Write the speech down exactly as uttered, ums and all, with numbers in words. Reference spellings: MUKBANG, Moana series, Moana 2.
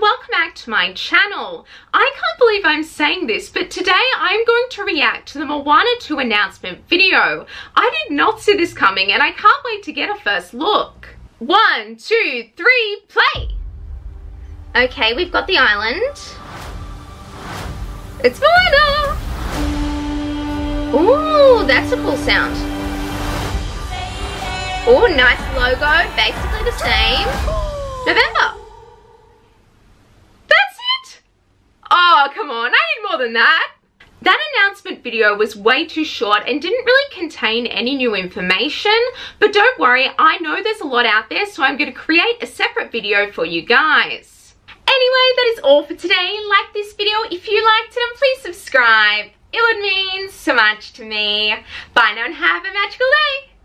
and welcome back to my channel. I can't believe I'm saying this, but today I'm going to react to the Moana two announcement video. I did not see this coming and I can't wait to get a first look. One, two, three, play! Okay, we've got the island. It's Moana! Ooh, that's a cool sound. Ooh, nice logo, basically the same. November. That's it? Oh, come on, I need more than that. That announcement video was way too short and didn't really contain any new information, but don't worry, I know there's a lot out there, so I'm going to create a separate video for you guys. Anyway, that is all for today. Like this video if you liked it, and please subscribe. It would mean so much to me. Bye now and have a magical day.